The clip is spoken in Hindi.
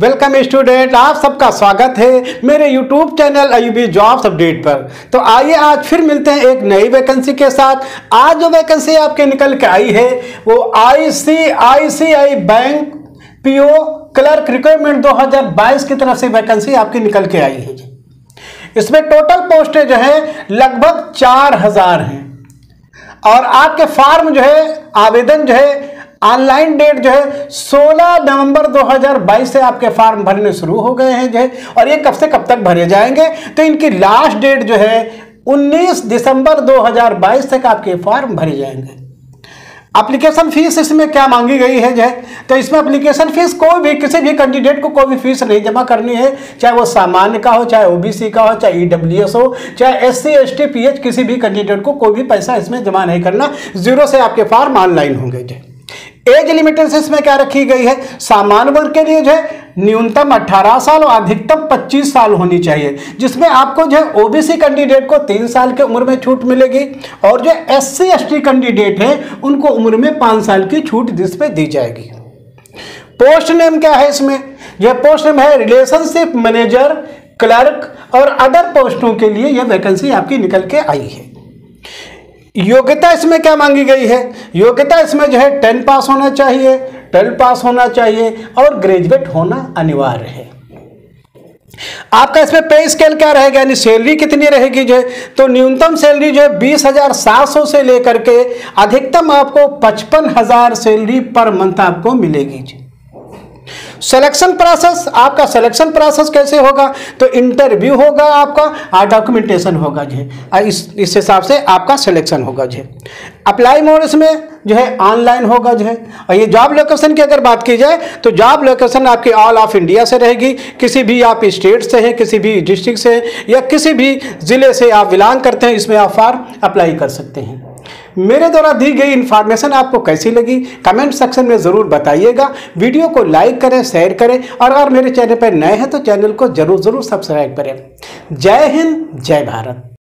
वेलकम स्टूडेंट, आप सबका स्वागत है मेरे YouTube channel Ayubi jobs update पर। तो आइए आज फिर मिलते हैं एक नई वैकेंसी के साथ। आज जो वैकेंसी आपके निकल के आई है वो ICICI bank PO clerk requirement 2022 की तरफ से वैकेंसी आपकी निकल के आई है। इसमें टोटल पोस्टें जो है लगभग 4000 हैं और आपके फॉर्म जो है आवेदन जो है ऑनलाइन डेट जो है 16 नवंबर 2022 से आपके फॉर्म भरने शुरू हो गए हैं जो है, और ये कब से कब तक भरे जाएंगे तो इनकी लास्ट डेट जो है 19 दिसंबर 2022 तक आपके फॉर्म भरे जाएंगे। एप्लीकेशन फीस इसमें क्या मांगी गई है जो है, तो इसमें एप्लीकेशन फीस कोई भी किसी भी कैंडिडेट को कोई भी फीस नहीं जमा करनी है, चाहे वो सामान्य का हो, चाहे OBC का हो, चाहे EWS हो, चाहे SC ST PH, किसी भी कैंडिडेट को कोई भी पैसा इसमें जमा नहीं करना। जीरो से आपके फॉर्म ऑनलाइन होंगे जो। एज लिमिटेशंस में क्या रखी गई है, सामान्य वर्ग के लिए जो है न्यूनतम 18 साल और अधिकतम 25 साल होनी चाहिए, जिसमें आपको जो है OBC कैंडिडेट को 3 साल की उम्र में छूट मिलेगी और जो SC ST कैंडिडेट है उनको उम्र में 5 साल की छूट दिस पे दी जाएगी। पोस्ट नेम क्या है, इसमें यह पोस्ट नेम है रिलेशनशिप मैनेजर, क्लर्क और अदर पोस्टों के लिए यह वैकेंसी आपकी निकल के आई है। योग्यता इसमें क्या मांगी गई है, योग्यता इसमें जो है 10 पास होना चाहिए और ग्रेजुएट होना अनिवार्य है। आपका इसमें पे स्केल क्या रहेगा, यानी सैलरी कितनी रहेगी जो है, तो न्यूनतम सैलरी जो है 20,700 से लेकर के अधिकतम आपको 55,000 सैलरी पर मंथ आपको मिलेगी जी। सिलेक्शन प्रोसेस, आपका सिलेक्शन प्रोसेस कैसे होगा, तो इंटरव्यू होगा आपका और डॉक्यूमेंटेशन होगा जी। इस हिसाब से आपका सिलेक्शन होगा जी। अप्लाई मोड इसमें जो है ऑनलाइन होगा जो है। और ये जॉब लोकेशन की अगर बात की जाए तो जॉब लोकेशन आपकी ऑल ऑफ इंडिया से रहेगी। किसी भी आप स्टेट से हैं, किसी भी डिस्ट्रिक्ट से या किसी भी ज़िले से आप बिलोंग करते हैं, इसमें आप फॉर्म अप्लाई कर सकते हैं। मेरे द्वारा दी गई इन्फॉर्मेशन आपको कैसी लगी कमेंट सेक्शन में ज़रूर बताइएगा। वीडियो को लाइक करें, शेयर करें और अगर मेरे चैनल पर नए हैं तो चैनल को ज़रूर सब्सक्राइब करें। जय हिंद, जय भारत।